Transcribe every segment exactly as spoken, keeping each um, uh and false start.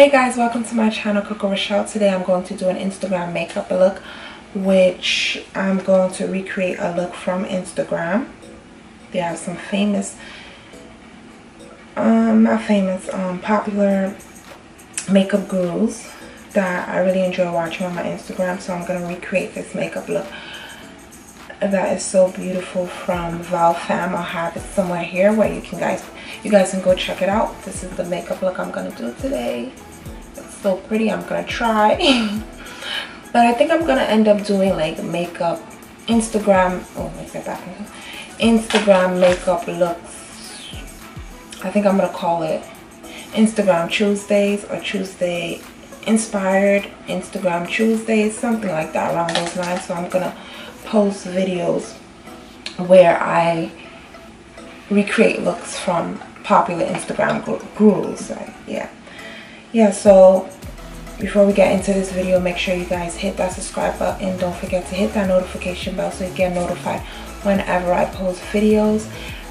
Hey guys, welcome to my channel, Coco Rochelle. Today I'm going to do an Instagram makeup look, which I'm going to recreate a look from Instagram. There are some famous, um, not famous, um, popular makeup gurus that I really enjoy watching on my Instagram. So I'm going to recreate this makeup look that is so beautiful from Val Fam. I'll have it somewhere here where you can guys you guys can go check it out. This is the makeup look I'm gonna do today. It's so pretty. I'm gonna try but I think I'm gonna end up doing like makeup Instagram oh let's get back Instagram makeup looks. I think I'm gonna call it Instagram Tuesdays or Tuesday inspired Instagram Tuesdays, something like that, around those lines. So I'm gonna post videos where I recreate looks from popular Instagram gurus. Right? Yeah, yeah. So before we get into this video, make sure you guys hit that subscribe button and don't forget to hit that notification bell so you get notified whenever I post videos.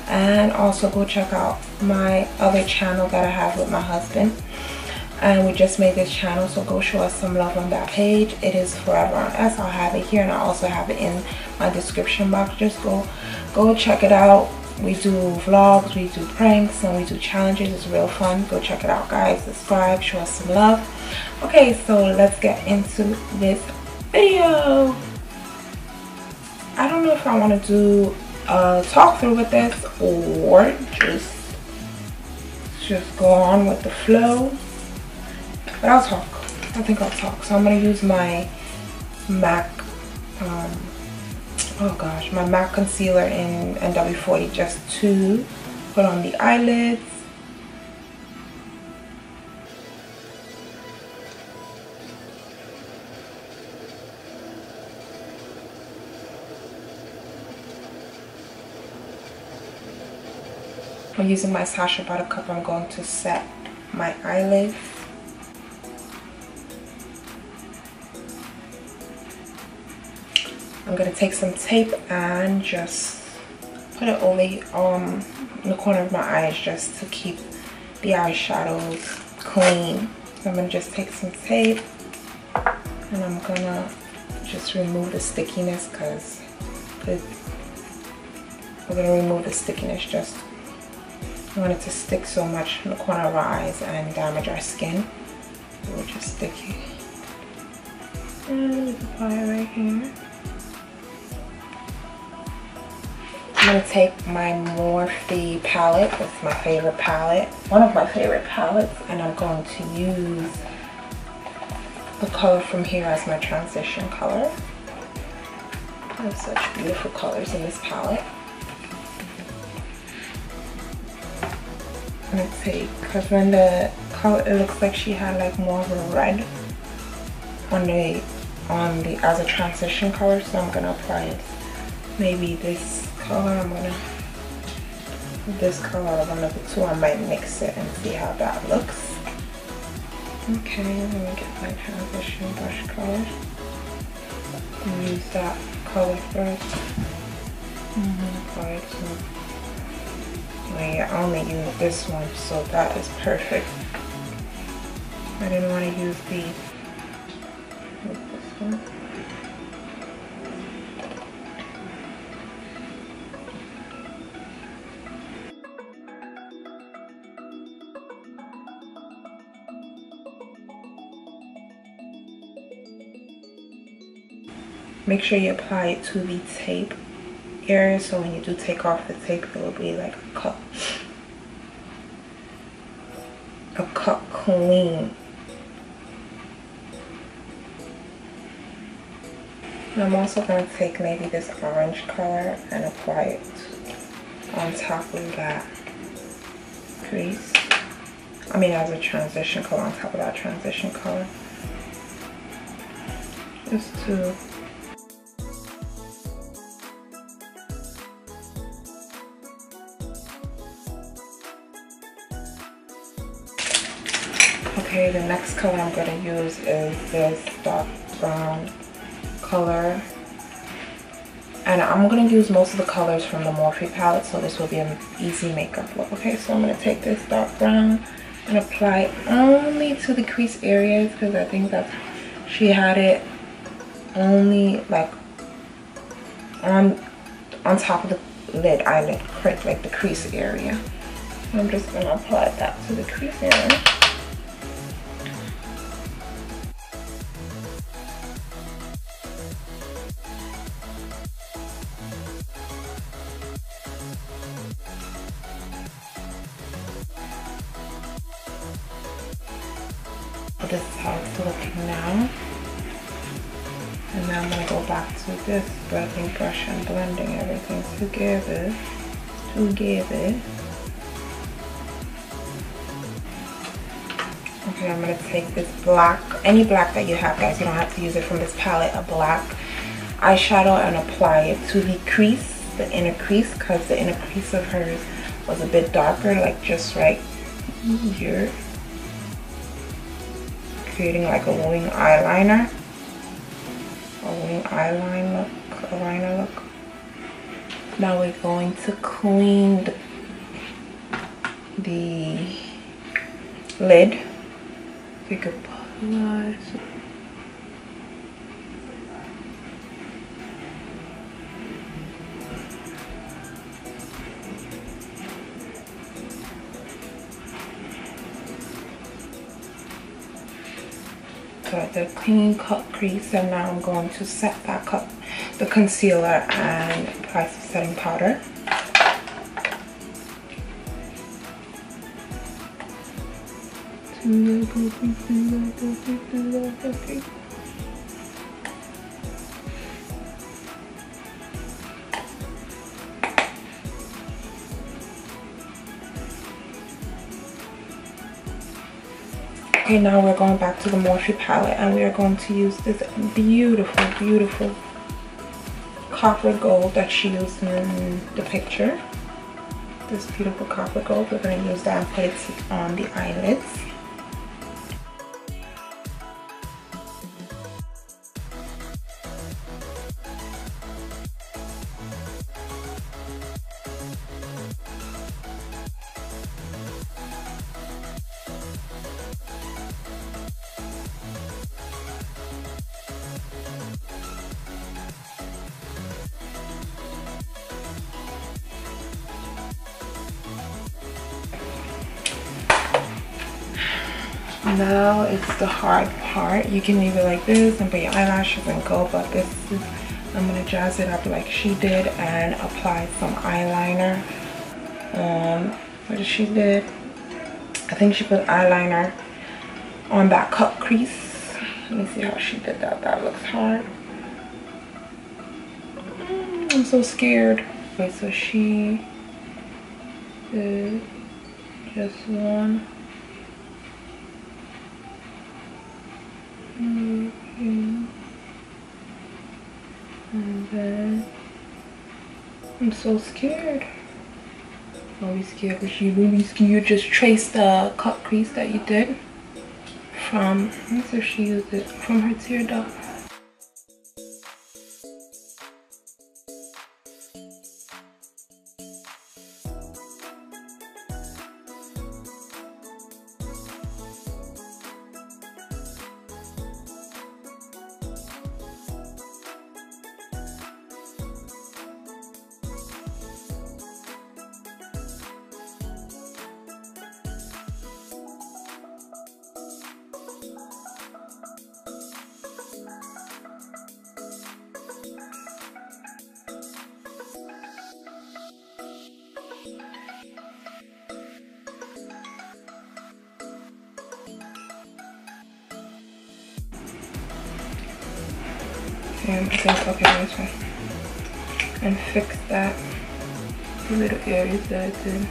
And also go check out my other channel that I have with my husband. And we just made this channel, so go show us some love on that page. It is Forever on Us. I'll have it here and I also have it in my description box. Just go go check it out. We do vlogs, we do pranks, and we do challenges. It's real fun. Go check it out, guys. Subscribe, show us some love. Okay, so let's get into this video. I don't know if I want to do a talk through with this or just just go on with the flow. But I'll talk. I think I'll talk. So I'm going to use my Mac, um, oh gosh, my Mac concealer in N W forty just to put on the eyelids. I'm using my Sacha Buttercup. I'm going to set my eyelids. I'm going to take some tape and just put it over um, in the corner of my eyes just to keep the eyeshadows clean. So I'm going to just take some tape and I'm going to just remove the stickiness because we're going to remove the stickiness. Just I want it to stick so much in the corner of our eyes and damage our skin. It will just stick it. And apply it right here. I'm going to take my Morphe palette. It's my favorite palette, one of my favorite palettes, and I'm going to use the color from here as my transition color. There's such beautiful colors in this palette. I'm going to take, because when the color, it looks like she had like more of a red on the, on the, as a transition color, so I'm going to apply it. Maybe this color, I'm gonna, this color, one of the two, I might mix it and see how that looks. Okay, let me get my transition brush color and use that color first. Mm-hmm. Alright, so, wait, I only use this one, so that is perfect. I didn't want to use the, this one. Make sure you apply it to the tape area so when you do take off the tape, it will be like a cut, a cut clean. And I'm also going to take maybe this orange color and apply it on top of that crease. I mean, as a transition color, on top of that transition color. Just to Okay, the next color I'm going to use is this dark brown color. And I'm going to use most of the colors from the Morphe palette, so this will be an easy makeup look. Okay, so I'm going to take this dark brown and apply only to the crease areas, because I think that's, she had it only like on on top of the lid eyelid, correct, like the crease area. I'm just gonna apply that to the crease area. This is how it's looking now. And now I'm gonna go back to this blending brush and blending everything together. Together. Okay, I'm gonna take this black, any black that you have, guys, you don't have to use it from this palette, a black eyeshadow, and apply it to the crease, the inner crease, because the inner crease of hers was a bit darker, like just right here. Creating like a wing eyeliner, a wing eyeline look, eyeliner look. Now we're going to clean the, the lid. Pick up blush. Got the clean cut crease, and now I'm going to set back up the concealer and apply some setting powder. Okay, now we're going back to the Morphe palette, and we are going to use this beautiful, beautiful copper gold that she used in the picture. This beautiful copper gold, we're going to use that and put it on the eyelids. Now it's the hard part. You can leave it like this and put your eyelashes and go, but this is, I'm gonna jazz it up like she did and apply some eyeliner. Um, what did she did? I think she put eyeliner on that cut crease. Let me see how she did that. That looks hard. Mm, I'm so scared. Okay, so she did just one. Mm-hmm. And then I'm so scared. Don't be scared, because you really scared. You just trace the cut crease that you did from, so she used it from her tear duct. And I think, okay, this one, and fix that, the little areas that I did.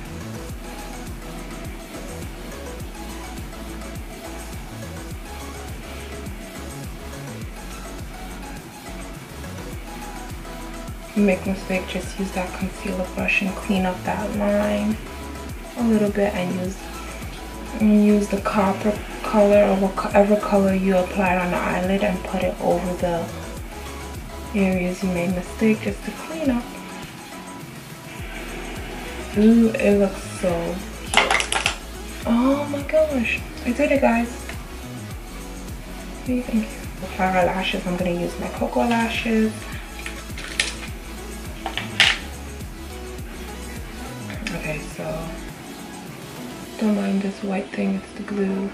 Make mistake, just use that concealer brush and clean up that line a little bit, and use and use the copper color or whatever color you applied on the eyelid and put it over the areas you made mistake, just to clean up. Ooh, it looks so cute. Oh my gosh, I did it, guys. What do you think? For our lashes, I'm gonna use my Cocoa Lashes. Okay, so don't mind this white thing, it's the glue.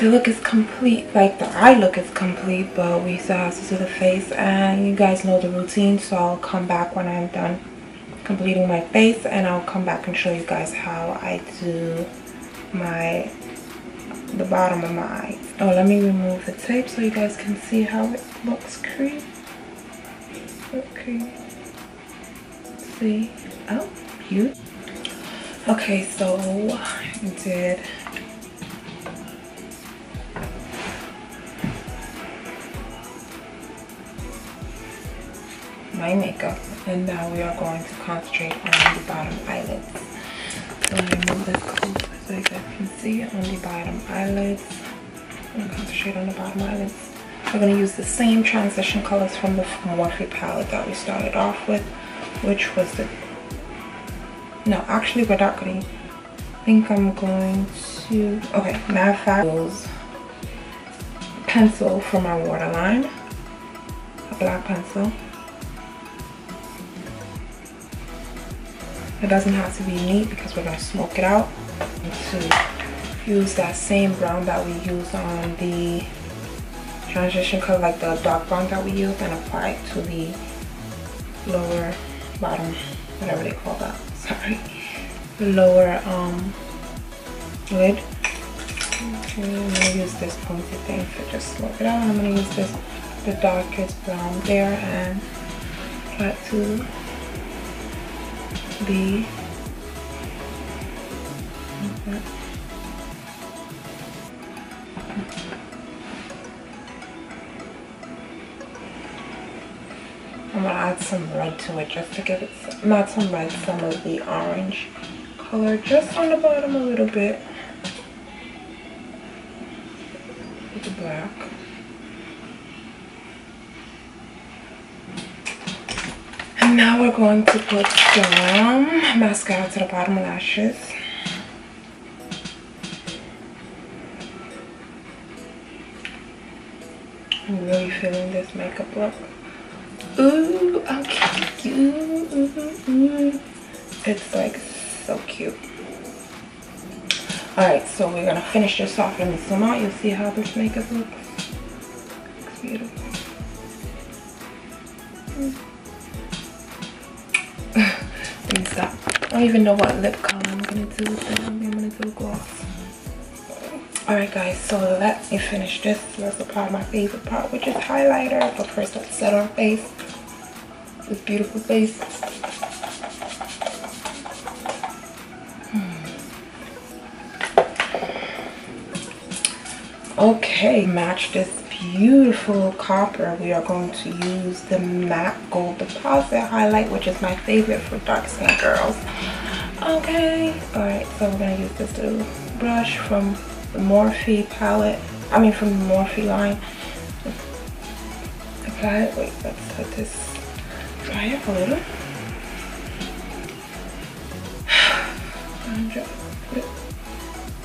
The look is complete, like the eye look is complete, but we still have to do the face, and you guys know the routine, so I'll come back when I'm done completing my face and I'll come back and show you guys how I do my the bottom of my eye. Oh, let me remove the tape so you guys can see how it looks cream. Okay. See? Oh, cute. Okay, so I did my makeup, and now we are going to concentrate on the bottom eyelids. So I'm gonna move this closer so you guys can see on the bottom eyelids. I'm gonna concentrate on the bottom eyelids. We're gonna use the same transition colors from the Morphe palette that we started off with, which was the no actually we're not gonna I think I'm going to okay matter of fact use pencil from our waterline, a black pencil. It doesn't have to be neat because we're going to smoke it out. And to use that same brown that we used on the transition color, like the dark brown that we used, and apply it to the lower bottom, whatever they call that, sorry, lower um, lid. Okay, I'm going to use this pointy thing to just smoke it out. I'm going to use this, the darkest brown there, and apply it to the okay. I'm gonna add some red to it just to give it some, not some red, some of the orange color just on the bottom a little bit with the black. Now we're going to put some mascara to the bottom lashes. I'm really feeling this makeup look. Ooh, okay, cute. Ooh, ooh. It's like so cute. Alright, so we're gonna finish this off and zoom out. You'll see how this makeup looks. Looks beautiful. Mm. Stop. I don't even know what lip color I'm gonna do with them. I'm gonna do gloss. Alright guys, so let me finish this. Let's apply my favorite part, which is highlighter. But first let's set our face. This beautiful face. Hmm. Okay, match this beautiful copper. We are going to use the Mac Gold Deposit highlight, which is my favorite for dark skin girls. Okay, all right, so we're gonna use this little brush from the Morphe palette, I mean from the Morphe line. Apply it. Wait, let's let this dry up a little. And just put it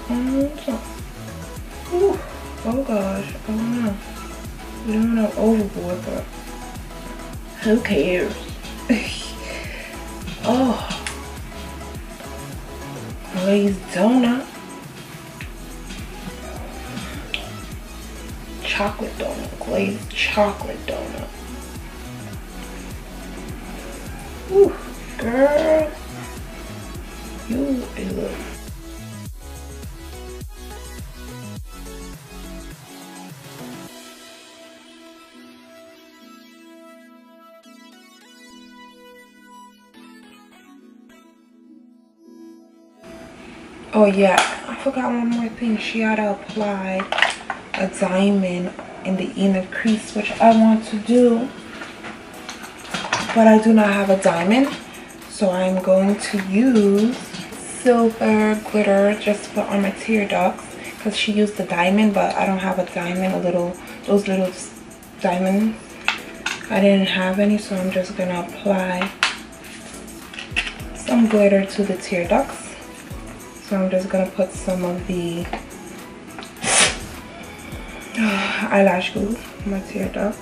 on top. Ooh. Oh gosh, I don't know. We don't want to overboard, but who cares? Oh, please donut, chocolate donut, glazed chocolate donut. Ooh, girl, you look. Oh yeah, I forgot one more thing. She had to apply a diamond in the inner crease, which I want to do, but I do not have a diamond, so I'm going to use silver glitter just to put on my tear ducts, because she used the diamond, but I don't have a diamond, a little, those little diamonds. I didn't have any, so I'm just gonna apply some glitter to the tear ducts. So I'm just gonna put some of the eyelash glue on my tear duct.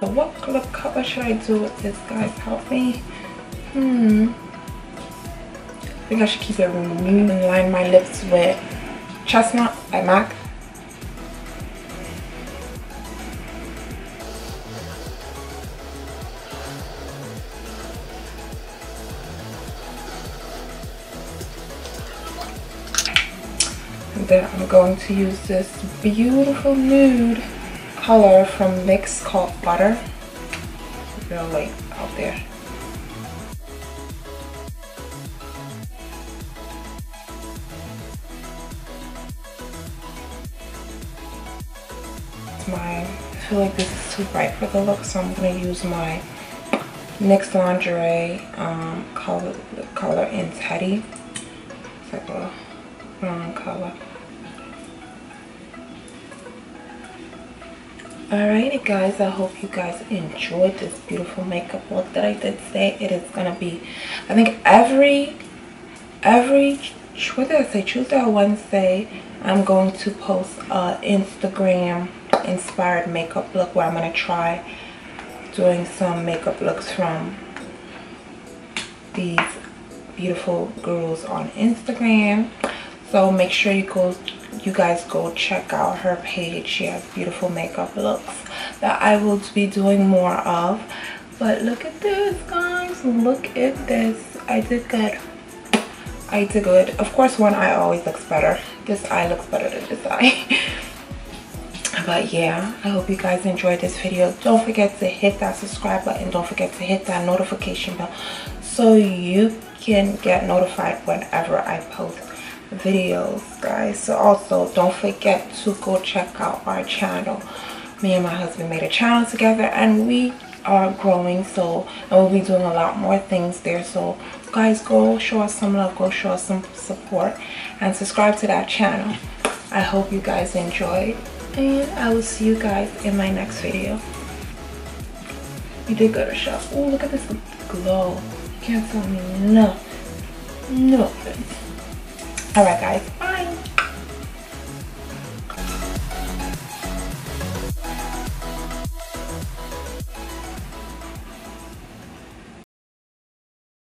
So what color cover should I do with this, guys? Help me. Hmm. I think I should keep it removed and line my lips with Chestnut by Mac. And then I'm going to use this beautiful nude color from NYX called Butter. It's real light out there. My, I feel like this is too bright for the look, so I'm going to use my NYX lingerie um, color, color in Teddy. It's like a brown color. Alrighty guys, I hope you guys enjoyed this beautiful makeup look that I did today. It is gonna be, I think every, every, what did I say, Tuesday or Wednesday, I'm going to post an Instagram inspired makeup look where I'm gonna try doing some makeup looks from these beautiful girls on Instagram. So make sure you go, you guys go check out her page. She has beautiful makeup looks that I will be doing more of. But look at this, guys. Look at this. I did good. I did good. Of course, one eye always looks better. This eye looks better than this eye. But yeah, I hope you guys enjoyed this video. Don't forget to hit that subscribe button. Don't forget to hit that notification bell so you can get notified whenever I post videos, guys. So also don't forget to go check out our channel. Me and my husband made a channel together and we are growing, so and we'll be doing a lot more things there. So guys, go show us some love, go show us some support and subscribe to that channel. I hope you guys enjoyed and I will see you guys in my next video. You did go to shop. Oh, look at this glow. You can't tell me no no. All right, guys. Bye.